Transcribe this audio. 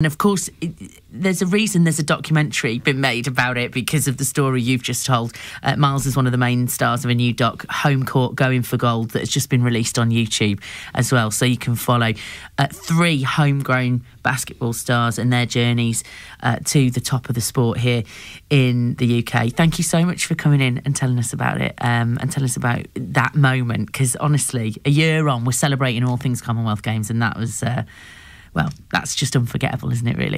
And of course, there's a reason there's a documentary been made about it because of the story you've just told. Miles is one of the main stars of a new doc, Home Court Going for Gold, that has just been released on YouTube as well. So you can follow three homegrown basketball stars and their journeys to the top of the sport here in the UK. Thank you so much for coming in and telling us about it and telling us about that moment, because honestly, a year on, we're celebrating all things Commonwealth Games, and that was... well, that's just unforgettable, isn't it, really?